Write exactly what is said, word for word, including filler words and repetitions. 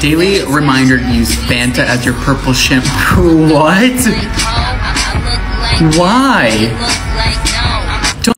Daily reminder to use Banta as your purple shampoo. What? Why?